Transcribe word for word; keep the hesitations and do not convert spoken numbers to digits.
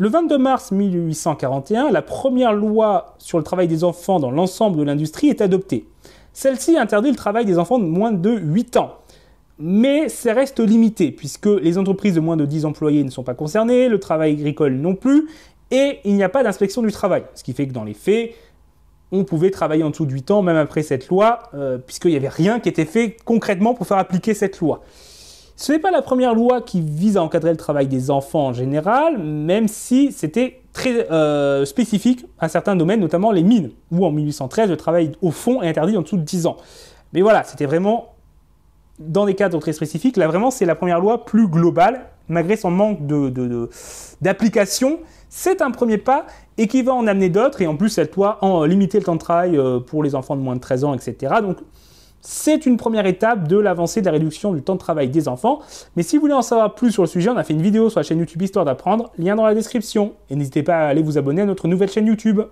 Le vingt-deux mars mille huit cent quarante et un, la première loi sur le travail des enfants dans l'ensemble de l'industrie est adoptée. Celle-ci interdit le travail des enfants de moins de huit ans. Mais ça reste limité, puisque les entreprises de moins de dix employés ne sont pas concernées, le travail agricole non plus, et il n'y a pas d'inspection du travail. Ce qui fait que dans les faits, on pouvait travailler en dessous de huit ans, même après cette loi, euh, puisqu'il n'y avait rien qui était fait concrètement pour faire appliquer cette loi. Ce n'est pas la première loi qui vise à encadrer le travail des enfants en général, même si c'était très euh, spécifique à certains domaines, notamment les mines, où en mille huit cent treize, le travail au fond est interdit en dessous de dix ans. Mais voilà, c'était vraiment dans des cadres très spécifiques. Là, vraiment, c'est la première loi plus globale, malgré son manque de, de, de, d'application. C'est un premier pas et qui va en amener d'autres. Et en plus, cette loi en limiter le temps de travail pour les enfants de moins de treize ans, et cetera. Donc, c'est une première étape de l'avancée de la réduction du temps de travail des enfants. Mais si vous voulez en savoir plus sur le sujet, on a fait une vidéo sur la chaîne YouTube Histoire d'apprendre, lien dans la description. Et n'hésitez pas à aller vous abonner à notre nouvelle chaîne YouTube.